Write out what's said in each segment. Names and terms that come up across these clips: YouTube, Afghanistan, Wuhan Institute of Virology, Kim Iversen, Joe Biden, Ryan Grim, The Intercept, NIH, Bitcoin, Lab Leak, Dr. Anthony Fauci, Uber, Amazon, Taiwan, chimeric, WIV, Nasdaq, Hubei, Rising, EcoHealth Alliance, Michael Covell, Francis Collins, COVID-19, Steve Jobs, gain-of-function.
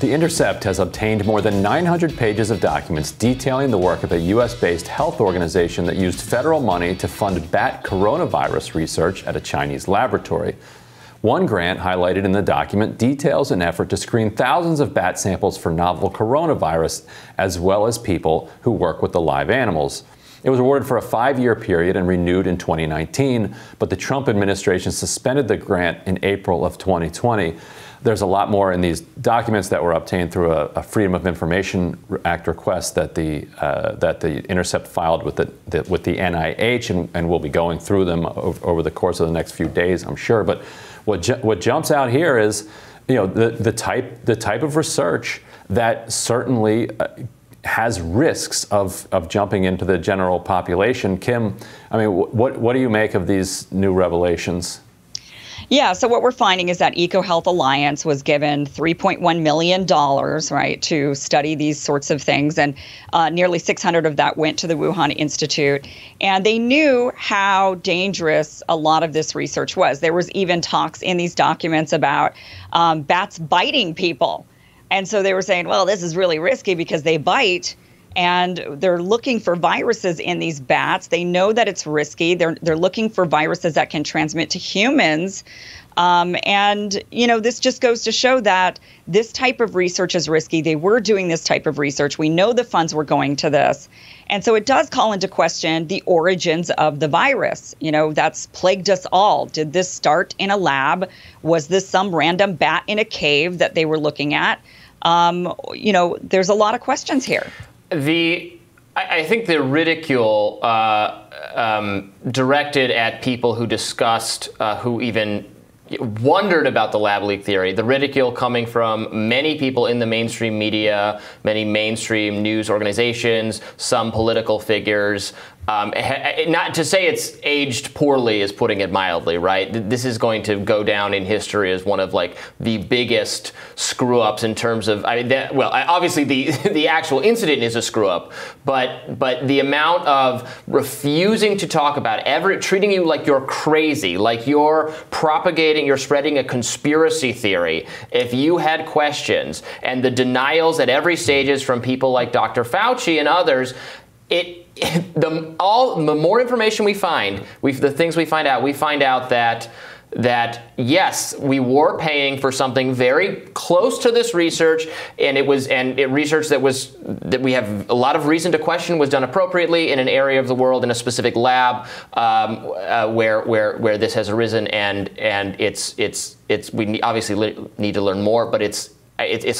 The Intercept has obtained more than 900 pages of documents detailing the work of a U.S.-based health organization that used federal money to fund bat coronavirus research at a Chinese laboratory. One grant highlighted in the document details an effort to screen thousands of bat samples for novel coronavirus, as well as people who work with the live animals. It was awarded for a 5-year period and renewed in 2019, but the Trump administration suspended the grant in April of 2020. There's a lot more in these documents that were obtained through a Freedom of Information Act request that the Intercept filed with the NIH, and we'll be going through them over the course of the next few days, I'm sure. But what jumps out here is, you know, the type of research that certainly has risks of jumping into the general population. Kim, I mean, what do you make of these new revelations? Yeah, so what we're finding is that EcoHealth Alliance was given $3.1 million, right, to study these sorts of things, and nearly 600 of that went to the Wuhan Institute. And they knew how dangerous a lot of this research was. There was even talks in these documents about bats biting people. And so they were saying, well, this is really risky because they bite, and they're looking for viruses in these bats. They know that it's risky. They're looking for viruses that can transmit to humans. And, you know, this just goes to show that this type of research is risky. They were doing this type of research. We know the funds were going to this. And so it does call into question the origins of the virus. You know, that's plagued us all. Did this start in a lab? Was this some random bat in a cave that they were looking at? You know, there's a lot of questions here. I think the ridicule directed at people who discussed, who even wondered about the lab leak theory, the ridicule coming from many people in the mainstream media, many mainstream news organizations, some political figures. Not to say it's aged poorly is putting it mildly, right? This is going to go down in history as one of like the biggest screw-ups in terms of, obviously the actual incident is a screw-up, but the amount of refusing to talk about ever treating you like you're crazy, like you're propagating, you're spreading a conspiracy theory. If you had questions, and the denials at every stages from people like Dr. Fauci and others, the more information we find, we find out that yes, we were paying for something very close to this research, and research that we have a lot of reason to question was done appropriately in an area of the world in a specific lab where this has arisen, and it's we obviously need to learn more, but it's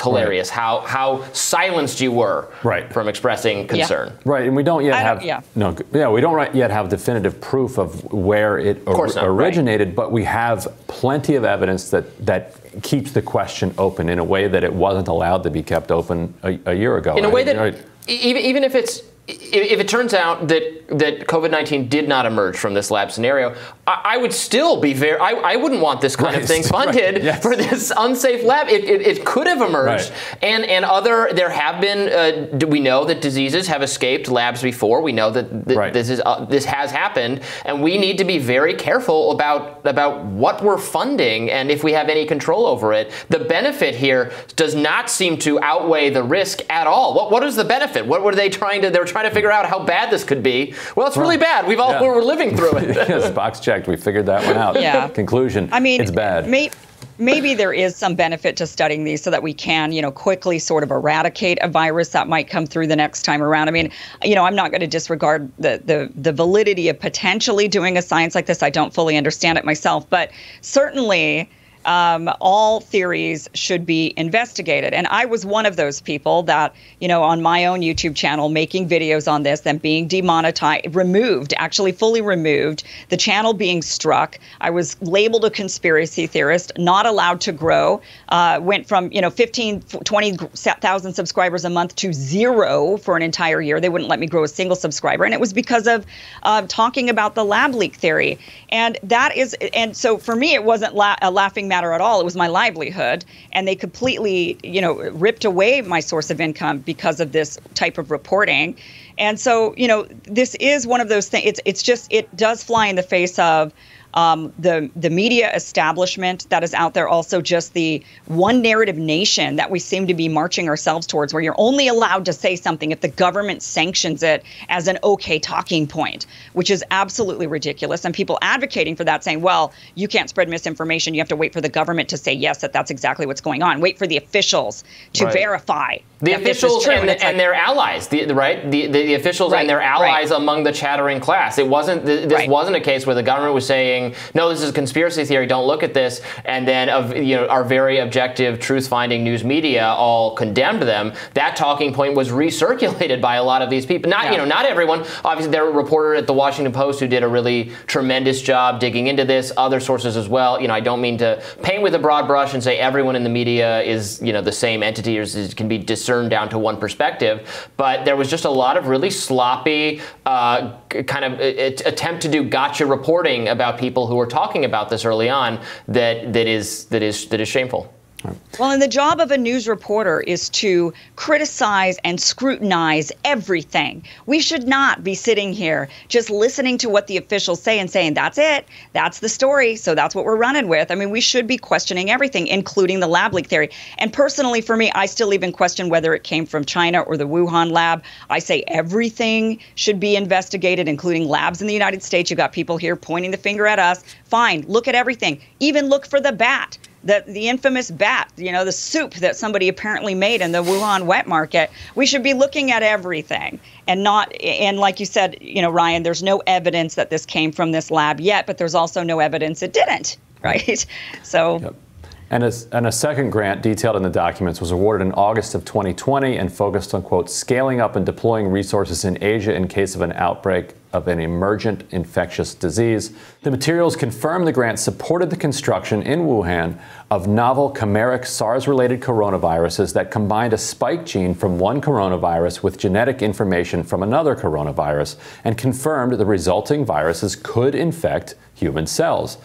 hilarious how silenced you were from expressing concern. Yeah. Right, and we don't yet have definitive proof of where it originated, but we have plenty of evidence that keeps the question open in a way that it wasn't allowed to be kept open a year ago. In a way even if it's. If it turns out that COVID-19 did not emerge from this lab scenario, I would still be very. I wouldn't want this kind of thing funded for this unsafe lab. It could have emerged, and other. There have been. We know that diseases have escaped labs before. We know that this has happened, and we need to be very careful about what we're funding and if we have any control over it. The benefit here does not seem to outweigh the risk at all. What is the benefit? What were they trying to? They were trying to figure out how bad this could be. Well, it's really bad. We're living through it. Yes, box checked. We figured that one out. Yeah. Conclusion. I mean, it's bad. Maybe there is some benefit to studying these so that we can, you know, quickly sort of eradicate a virus that might come through the next time around. I mean, you know, I'm not going to disregard the validity of potentially doing a science like this. I don't fully understand it myself, but certainly all theories should be investigated. And I was one of those people that, you know, on my own YouTube channel, making videos on this, then being demonetized, removed, actually fully removed, the channel being struck. I was labeled a conspiracy theorist, not allowed to grow, went from, you know, 15, 20,000 subscribers a month to 0 for an entire year. They wouldn't let me grow a single subscriber. And it was because of talking about the lab leak theory. And so for me, it wasn't a laughing matter at all. It was my livelihood, and they completely, you know, ripped away my source of income because of this type of reporting. And so, you know, this is one of those things. It does fly in the face of the media establishment that is out there, also just the one narrative nation that we seem to be marching ourselves towards, where you're only allowed to say something if the government sanctions it as an okay talking point, which is absolutely ridiculous. And people advocating for that saying, well, you can't spread misinformation. You have to wait for the government to say, yes, that's exactly what's going on. Wait for the officials to verify. The officials and their allies, right? The officials and their allies among the chattering class. It wasn't this wasn't a case where the government was saying, "No, this is a conspiracy theory. Don't look at this." And then, our very objective, truth-finding news media all condemned them. That talking point was recirculated by a lot of these people. Not not everyone. Obviously, there were reporters at the Washington Post who did a really tremendous job digging into this. Other sources as well. You know, I don't mean to paint with a broad brush and say everyone in the media is the same entity or can be discerned down to one perspective, but there was just a lot of really sloppy attempt to do gotcha reporting about people who were talking about this early on that is shameful. Well, and the job of a news reporter is to criticize and scrutinize everything. We should not be sitting here just listening to what the officials say and saying, that's it, that's the story, so that's what we're running with. I mean, we should be questioning everything, including the lab leak theory. And personally, for me, I still even question whether it came from China or the Wuhan lab. I say everything should be investigated, including labs in the United States. You've got people here pointing the finger at us. Fine, look at everything. Even look for the bat. The infamous bat, the soup that somebody apparently made in the Wuhan wet market. We should be looking at everything and not, and like you said, Ryan, there's no evidence that this came from this lab yet, but there's also no evidence it didn't, right? So. Yep. And a second grant detailed in the documents was awarded in August of 2020 and focused on, quote, scaling up and deploying resources in Asia in case of an outbreak of an emergent infectious disease. The materials confirmed the grant supported the construction in Wuhan of novel chimeric SARS-related coronaviruses that combined a spike gene from one coronavirus with genetic information from another coronavirus and confirmed the resulting viruses could infect human cells.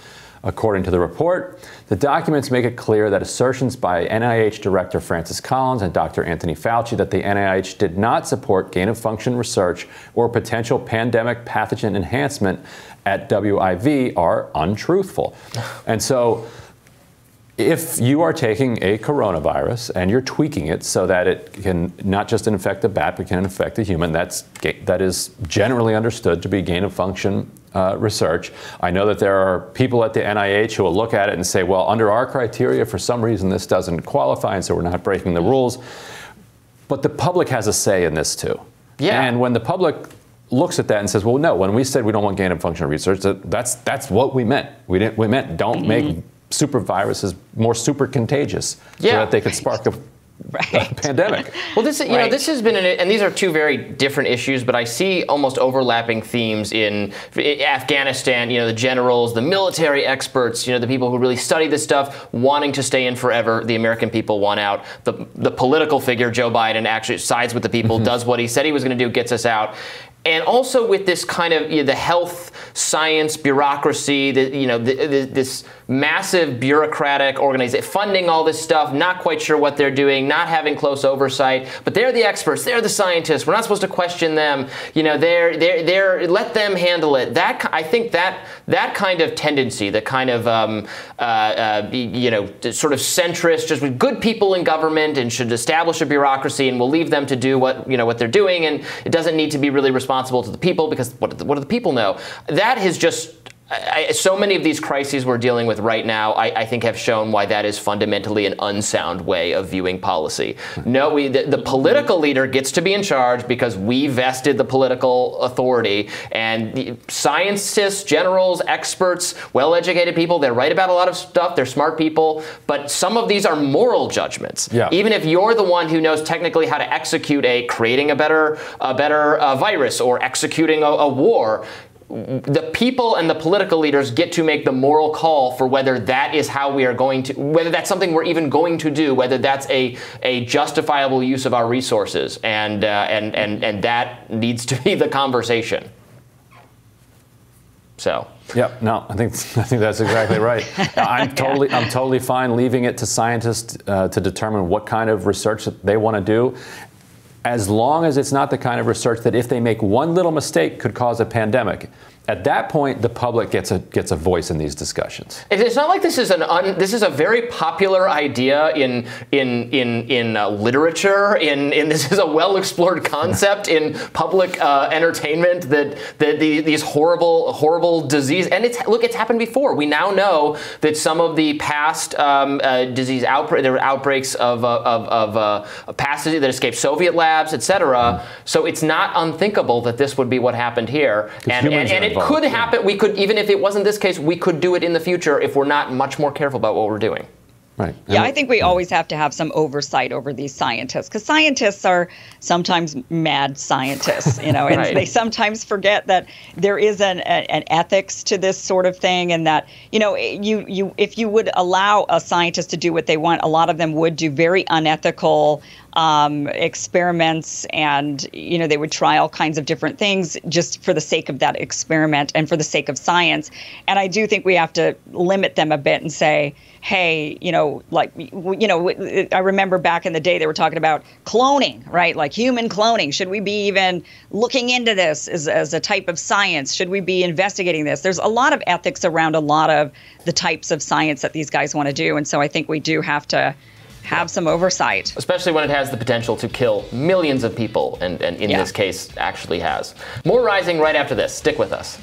According to the report, the documents make it clear that assertions by NIH Director Francis Collins and Dr. Anthony Fauci that the NIH did not support gain-of-function research or potential pandemic pathogen enhancement at WIV are untruthful. And so, if you are taking a coronavirus and you're tweaking it so that it can not just infect a bat, but can infect a human, that is generally understood to be gain-of-function research. I know that there are people at the NIH who will look at it and say, well, under our criteria, for some reason, this doesn't qualify, and so we're not breaking the rules. But the public has a say in this, too. Yeah. And when the public looks at that and says, well, no, when we said we don't want gain-of-function research, that's what we meant. We meant don't make super viruses more super contagious so that they could spark a pandemic. Well, this this has been, and these are two very different issues, but I see almost overlapping themes in Afghanistan. The generals, the military experts, the people who really study this stuff, wanting to stay in forever. The American people want out. The political figure, Joe Biden, actually sides with the people, does what he said he was going to do, gets us out. And also with this kind of the health science bureaucracy, this massive bureaucratic organization funding all this stuff, not quite sure what they're doing, not having close oversight. But they're the experts, they're the scientists. We're not supposed to question them. They're let them handle it. That I think that kind of tendency, the kind of sort of centrist, just with good people in government and should establish a bureaucracy and we'll leave them to do what they're doing, and it doesn't need to be really responsible to the people, because what do the people know? That has just, so many of these crises we're dealing with right now, I think, have shown why that is fundamentally an unsound way of viewing policy. No, the political leader gets to be in charge because we vested the political authority, and the scientists, generals, experts, well-educated people, they're right about a lot of stuff, they're smart people, but some of these are moral judgments. Yeah. Even if you're the one who knows technically how to execute creating a better virus or executing a war, the people and the political leaders get to make the moral call for whether that is how we are going to, whether that's something we're even going to do, whether that's a justifiable use of our resources, and that needs to be the conversation. So. Yep. No, I think that's exactly right. I'm totally fine leaving it to scientists to determine what kind of research that they want to do, as long as it's not the kind of research that if they make one little mistake could cause a pandemic. At that point, the public gets a voice in these discussions. It's not like this is a very popular idea in literature. This is a well explored concept in public entertainment that these horrible disease, and it's happened before. We now know that some of the past disease outbreaks, there were outbreaks of pathogens that escaped Soviet labs, etc. So it's not unthinkable that this would be what happened here, and it could happen. We could, even if it wasn't this case, we could do it in the future if we're not much more careful about what we're doing. Right. Yeah, I think we always have to have some oversight over these scientists, because scientists are sometimes mad scientists, you know, and right. They sometimes forget that there is an ethics to this sort of thing, and that, you know, if you would allow a scientist to do what they want, a lot of them would do very unethical experiments, and, you know, they would try all kinds of different things just for the sake of that experiment and for the sake of science. And I do think we have to limit them a bit and say, hey, you know, like, you know, I remember back in the day they were talking about cloning, right? Like human cloning. Should we be even looking into this as a type of science? Should we be investigating this? There's a lot of ethics around a lot of the types of science that these guys want to do. And so I think we do have to have some oversight. Especially when it has the potential to kill millions of people, and in this case, actually has. More Rising right after this. Stick with us.